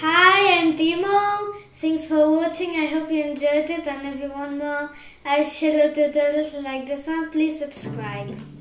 Hi, I'm Timo. Thanks for watching. I hope you enjoyed it, and if you want more I shall do tutorials like this one, please subscribe.